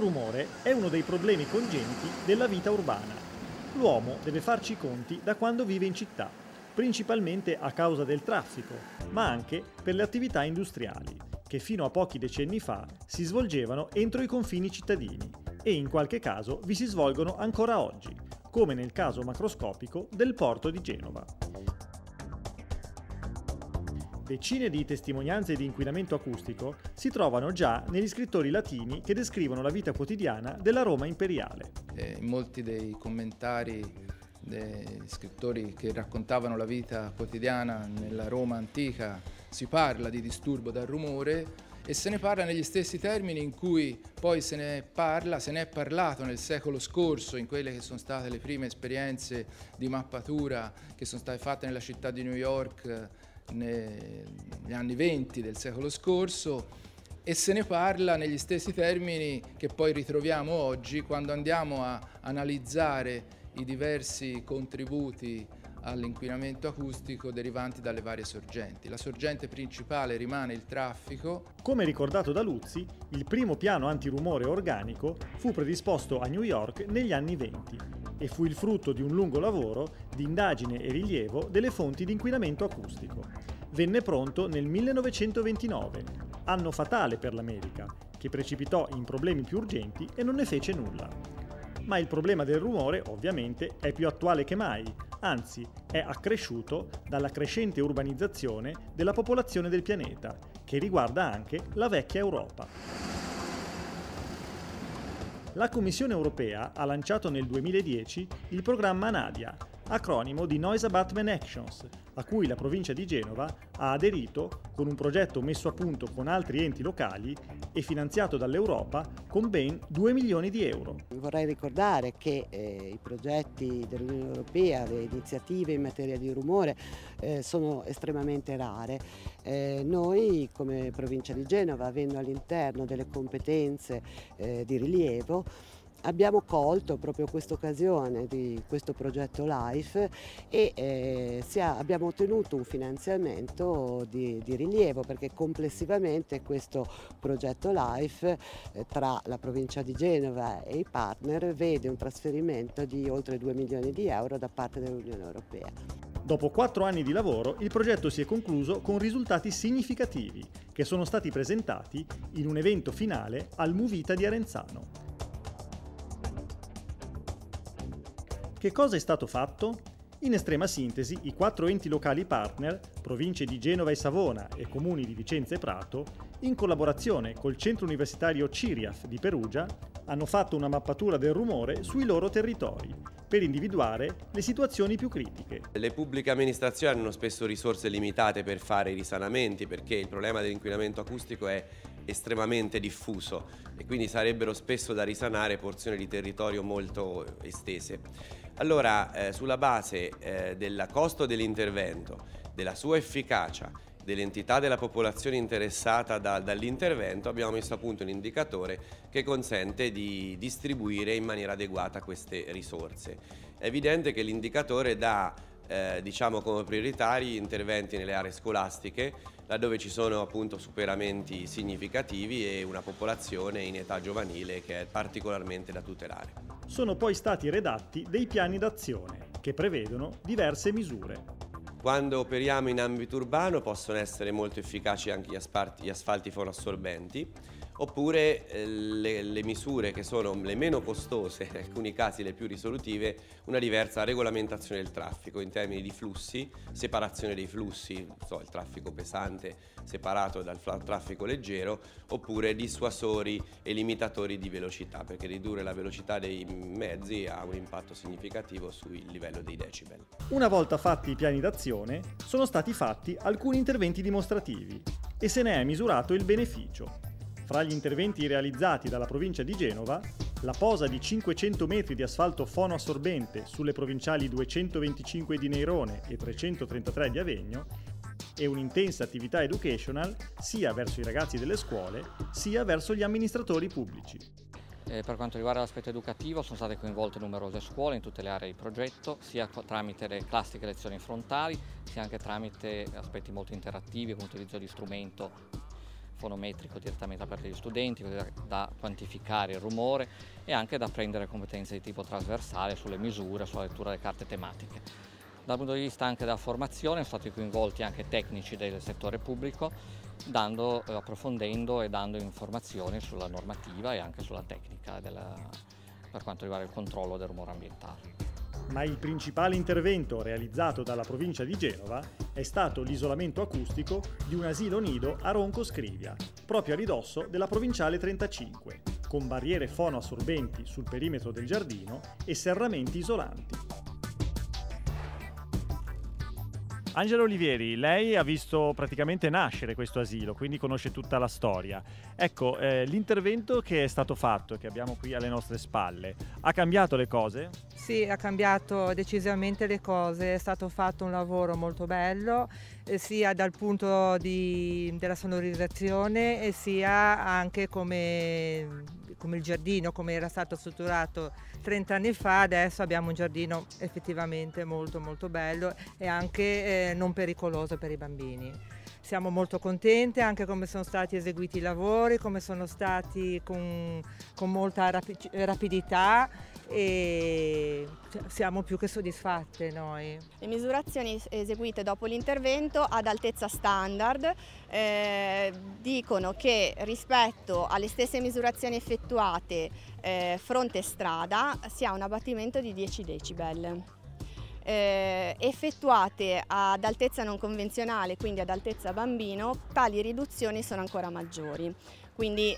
rumore è uno dei problemi congeniti della vita urbana. L'uomo deve farci i conti da quando vive in città, principalmente a causa del traffico, ma anche per le attività industriali, che fino a pochi decenni fa si svolgevano entro i confini cittadini e in qualche caso vi si svolgono ancora oggi, come nel caso macroscopico del porto di Genova. Decine di testimonianze di inquinamento acustico si trovano già negli scrittori latini che descrivono la vita quotidiana della Roma imperiale. In molti dei commentari dei scrittori che raccontavano la vita quotidiana nella Roma antica si parla di disturbo dal rumore e se ne parla negli stessi termini in cui poi se ne è parlato nel secolo scorso in quelle che sono state le prime esperienze di mappatura che sono state fatte nella città di New York negli anni 20 del secolo scorso e se ne parla negli stessi termini che poi ritroviamo oggi quando andiamo a analizzare i diversi contributi all'inquinamento acustico derivanti dalle varie sorgenti. La sorgente principale rimane il traffico. Come ricordato da Luzzi, il primo piano antirumore organico fu predisposto a New York negli anni 20 e fu il frutto di un lungo lavoro di indagine e rilievo delle fonti di inquinamento acustico. Venne pronto nel 1929, anno fatale per l'America, che precipitò in problemi più urgenti e non ne fece nulla. Ma il problema del rumore, ovviamente, è più attuale che mai, anzi è accresciuto dalla crescente urbanizzazione della popolazione del pianeta, che riguarda anche la vecchia Europa. La Commissione europea ha lanciato nel 2010 il programma NADIA, acronimo di Noise Abatement Actions, a cui la provincia di Genova ha aderito con un progetto messo a punto con altri enti locali e finanziato dall'Europa con ben 2 milioni di euro. Vorrei ricordare che i progetti dell'Unione Europea, le iniziative in materia di rumore sono estremamente rare. Noi come provincia di Genova, avendo all'interno delle competenze di rilievo, abbiamo colto proprio questa occasione di questo progetto LIFE e abbiamo ottenuto un finanziamento di rilievo perché complessivamente questo progetto LIFE tra la provincia di Genova e i partner vede un trasferimento di oltre 2 milioni di euro da parte dell'Unione Europea. Dopo 4 anni di lavoro, il progetto si è concluso con risultati significativi che sono stati presentati in un evento finale al Muvita di Arenzano. Che cosa è stato fatto? In estrema sintesi, i 4 enti locali partner, province di Genova e Savona e comuni di Vicenza e Prato, in collaborazione col centro universitario CIRIAF di Perugia, hanno fatto una mappatura del rumore sui loro territori, per individuare le situazioni più critiche. Le pubbliche amministrazioni hanno spesso risorse limitate per fare i risanamenti, perché il problema dell'inquinamento acustico è estremamente diffuso e quindi sarebbero spesso da risanare porzioni di territorio molto estese. Allora, sulla base del costo dell'intervento, della sua efficacia, dell'entità della popolazione interessata dall'intervento, abbiamo messo a punto un indicatore che consente di distribuire in maniera adeguata queste risorse. È evidente che l'indicatore dà diciamo come prioritari interventi nelle aree scolastiche, laddove ci sono appunto superamenti significativi e una popolazione in età giovanile che è particolarmente da tutelare. Sono poi stati redatti dei piani d'azione che prevedono diverse misure. Quando operiamo in ambito urbano possono essere molto efficaci anche gli asfalti fonoassorbenti, oppure le misure che sono le meno costose, in alcuni casi le più risolutive, una diversa regolamentazione del traffico in termini di flussi, separazione dei flussi, il traffico pesante separato dal traffico leggero, oppure dissuasori e limitatori di velocità, perché ridurre la velocità dei mezzi ha un impatto significativo sul livello dei decibel. Una volta fatti i piani d'azione, sono stati fatti alcuni interventi dimostrativi e se ne è misurato il beneficio. Fra gli interventi realizzati dalla provincia di Genova, la posa di 500 metri di asfalto fonoassorbente sulle provinciali 225 di Neirone e 333 di Avegno e un'intensa attività educational sia verso i ragazzi delle scuole sia verso gli amministratori pubblici. Per quanto riguarda l'aspetto educativo sono state coinvolte numerose scuole in tutte le aree di progetto, sia tramite le classiche lezioni frontali, sia anche tramite aspetti molto interattivi con l'utilizzo di strumento fonometrico direttamente da parte degli studenti, da quantificare il rumore e anche da prendere competenze di tipo trasversale sulle misure, sulla lettura delle carte tematiche. Dal punto di vista anche della formazione sono stati coinvolti anche tecnici del settore pubblico, approfondendo e dando informazioni sulla normativa e anche sulla tecnica per quanto riguarda il controllo del rumore ambientale. Ma il principale intervento realizzato dalla provincia di Genova è stato l'isolamento acustico di un asilo nido a Ronco Scrivia, proprio a ridosso della provinciale 35, con barriere fonoassorbenti sul perimetro del giardino e serramenti isolanti. Angela Olivieri, lei ha visto praticamente nascere questo asilo, quindi conosce tutta la storia. Ecco, l'intervento che è stato fatto, che abbiamo qui alle nostre spalle, ha cambiato le cose? Sì, ha cambiato decisamente le cose, è stato fatto un lavoro molto bello, sia dal punto della sonorizzazione e sia anche come il giardino, come era stato strutturato 30 anni fa. Adesso abbiamo un giardino effettivamente molto molto bello e anche non pericoloso per i bambini. Siamo molto contenti anche come sono stati eseguiti i lavori, come sono stati con molta rapidità, e siamo più che soddisfatte noi. Le misurazioni eseguite dopo l'intervento ad altezza standard dicono che rispetto alle stesse misurazioni effettuate fronte strada si ha un abbattimento di 10 decibel. Effettuate ad altezza non convenzionale, quindi ad altezza bambino, tali riduzioni sono ancora maggiori. Quindi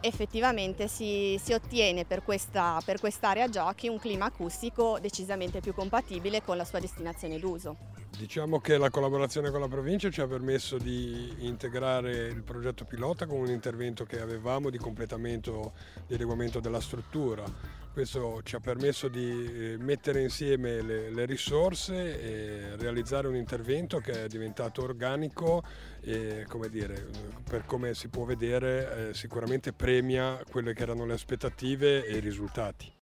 effettivamente si ottiene per quest'area giochi un clima acustico decisamente più compatibile con la sua destinazione d'uso. Diciamo che la collaborazione con la provincia ci ha permesso di integrare il progetto pilota con un intervento che avevamo di completamento di adeguamento della struttura. Questo ci ha permesso di mettere insieme le risorse e realizzare un intervento che è diventato organico e, come dire, per come si può vedere, sicuramente premia quelle che erano le aspettative e i risultati.